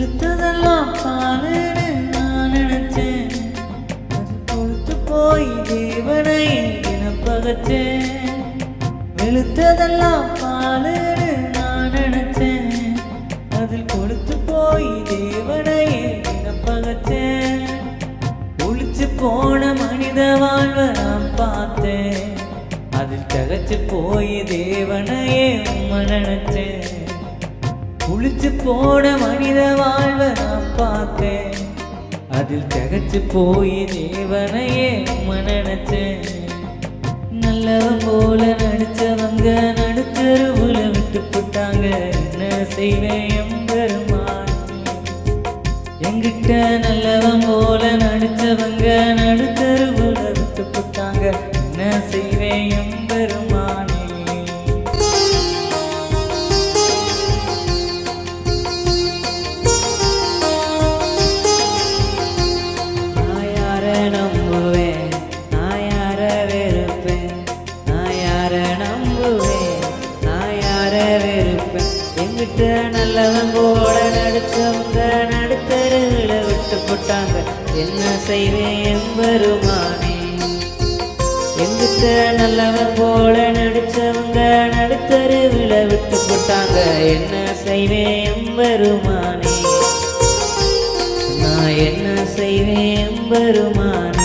பெருமானே நான் என்ன செய்வேன் பெருமானே